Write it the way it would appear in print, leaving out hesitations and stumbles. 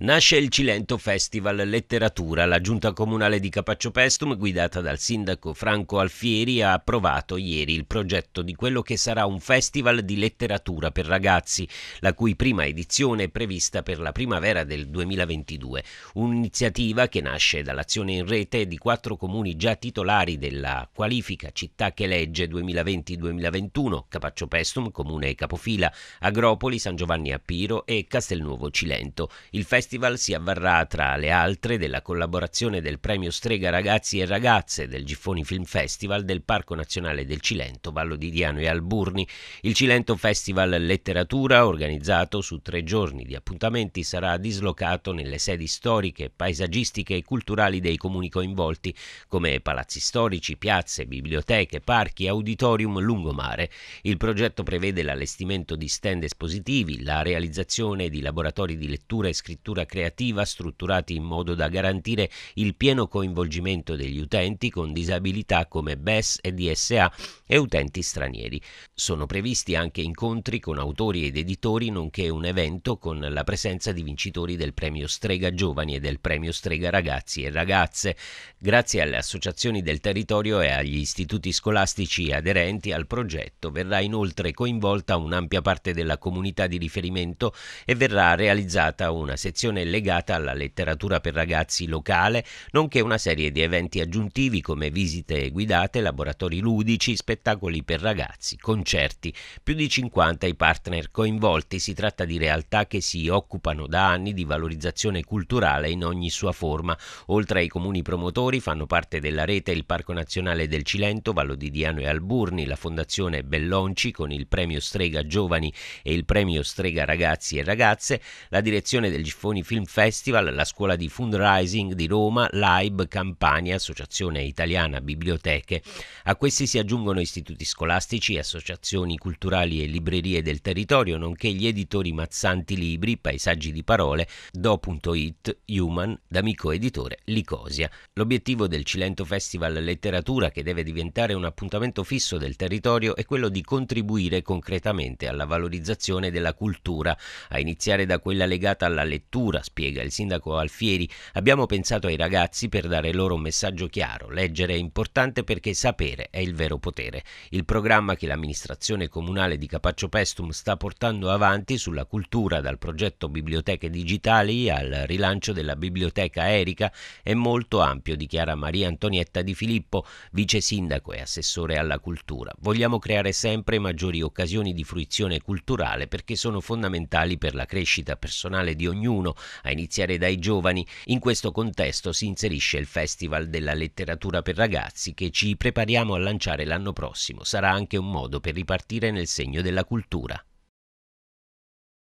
Nasce il Cilento Festival Letteratura. La giunta comunale di Capaccio Paestum, guidata dal sindaco Franco Alfieri, ha approvato ieri il progetto di quello che sarà un festival di letteratura per ragazzi, la cui prima edizione è prevista per la primavera del 2022. Un'iniziativa che nasce dall'azione in rete di 4 comuni già titolari della qualifica Città che legge 2020-2021: Capaccio Paestum, comune capofila, Agropoli, San Giovanni a Piro e Castelnuovo Cilento. Il festival si avvarrà, tra le altre, della collaborazione del premio Strega Ragazzi e Ragazze, del Giffoni Film Festival, del Parco Nazionale del Cilento, Vallo di Diano e Alburni. Il Cilento Festival Letteratura, organizzato su 3 giorni di appuntamenti, sarà dislocato nelle sedi storiche, paesaggistiche e culturali dei comuni coinvolti, come palazzi storici, piazze, biblioteche, parchi, auditorium, lungomare. Il progetto prevede l'allestimento di stand espositivi, la realizzazione di laboratori di lettura e scrittura creativa strutturati in modo da garantire il pieno coinvolgimento degli utenti con disabilità come BES e DSA e utenti stranieri. Sono previsti anche incontri con autori ed editori, nonché un evento con la presenza di vincitori del premio Strega Giovani e del premio Strega Ragazzi e Ragazze. Grazie alle associazioni del territorio e agli istituti scolastici aderenti al progetto verrà inoltre coinvolta un'ampia parte della comunità di riferimento e verrà realizzata una sezione legata alla letteratura per ragazzi locale, nonché una serie di eventi aggiuntivi come visite guidate, laboratori ludici, spettacoli per ragazzi, concerti. Più di 50 i partner coinvolti. Si tratta di realtà che si occupano da anni di valorizzazione culturale in ogni sua forma. Oltre ai comuni promotori fanno parte della rete il Parco Nazionale del Cilento, Vallo di Diano e Alburni, la Fondazione Bellonci con il premio Strega Giovani e il premio Strega Ragazzi e Ragazze, la direzione del Giffoni Film Festival, la scuola di fundraising di Roma, LIB, Campania, Associazione Italiana Biblioteche. A questi si aggiungono istituti scolastici, associazioni culturali e librerie del territorio, nonché gli editori Mazzanti Libri, Paesaggi di Parole, do.it, Human, d'amico editore, Licosia. L'obiettivo del Cilento Festival Letteratura, che deve diventare un appuntamento fisso del territorio, è quello di contribuire concretamente alla valorizzazione della cultura, a iniziare da quella legata alla lettura, spiega il sindaco Alfieri. Abbiamo pensato ai ragazzi per dare loro un messaggio chiaro: leggere è importante perché sapere è il vero potere. Il programma che l'amministrazione comunale di Capaccio Paestum sta portando avanti sulla cultura, dal progetto Biblioteche Digitali al rilancio della biblioteca Erika, è molto ampio, dichiara Maria Antonietta Di Filippo, vice sindaco e assessore alla cultura. Vogliamo creare sempre maggiori occasioni di fruizione culturale perché sono fondamentali per la crescita personale di ognuno, a iniziare dai giovani. In questo contesto si inserisce il Festival della Letteratura per Ragazzi, che ci prepariamo a lanciare l'anno prossimo. Sarà anche un modo per ripartire nel segno della cultura.